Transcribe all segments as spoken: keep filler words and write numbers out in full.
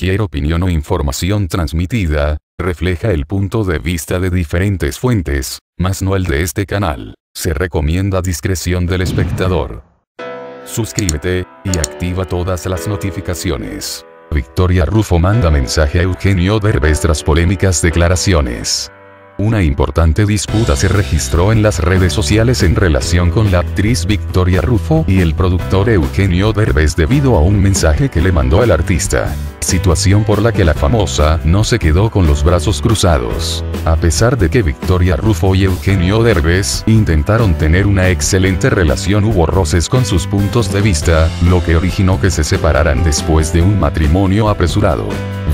cualquier opinión o información transmitida, refleja el punto de vista de diferentes fuentes, mas no el de este canal. Se recomienda discreción del espectador. Suscríbete, y activa todas las notificaciones. Victoria Ruffo manda mensaje a Eugenio Derbez tras polémicas declaraciones. Una importante disputa se registró en las redes sociales en relación con la actriz Victoria Ruffo y el productor Eugenio Derbez debido a un mensaje que le mandó el artista, situación por la que la famosa no se quedó con los brazos cruzados. A pesar de que Victoria Ruffo y Eugenio Derbez intentaron tener una excelente relación, hubo roces con sus puntos de vista, lo que originó que se separaran después de un matrimonio apresurado.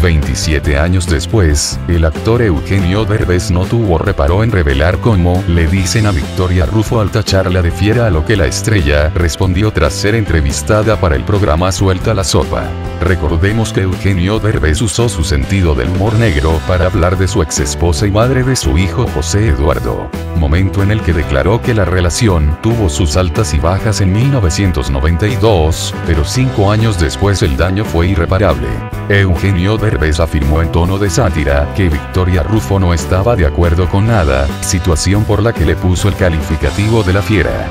veintisiete años después, el actor Eugenio Derbez no tuvo reparo en revelar cómo le dicen a Victoria Ruffo al tacharla de fiera, a lo que la estrella respondió tras ser entrevistada para el programa Suelta la Sopa. Recordemos que Eugenio Derbez usó su sentido del humor negro para hablar de su exesposa y madre de su hijo José Eduardo, momento en el que declaró que la relación tuvo sus altas y bajas en mil novecientos noventa y dos, pero cinco años después el daño fue irreparable. Eugenio Derbez afirmó en tono de sátira que Victoria Ruffo no estaba de acuerdo con nada, situación por la que le puso el calificativo de la fiera.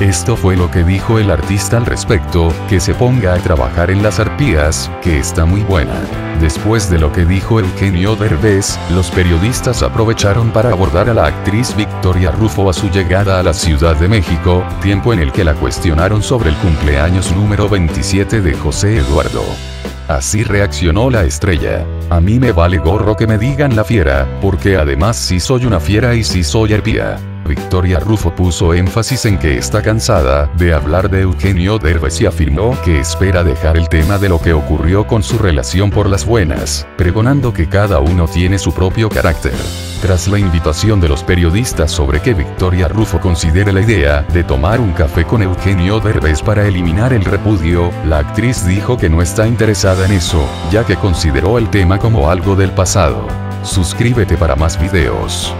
Esto fue lo que dijo el artista al respecto: que se ponga a trabajar en las arpías, que está muy buena. Después de lo que dijo Eugenio Derbez, los periodistas aprovecharon para abordar a la actriz Victoria Ruffo a su llegada a la Ciudad de México, tiempo en el que la cuestionaron sobre el cumpleaños número veintisiete de José Eduardo. Así reaccionó la estrella: a mí me vale gorro que me digan la fiera, porque además sí soy una fiera y sí soy arpía. Victoria Ruffo puso énfasis en que está cansada de hablar de Eugenio Derbez y afirmó que espera dejar el tema de lo que ocurrió con su relación por las buenas, pregonando que cada uno tiene su propio carácter. Tras la invitación de los periodistas sobre que Victoria Ruffo considere la idea de tomar un café con Eugenio Derbez para eliminar el repudio, la actriz dijo que no está interesada en eso, ya que consideró el tema como algo del pasado. Suscríbete para más videos.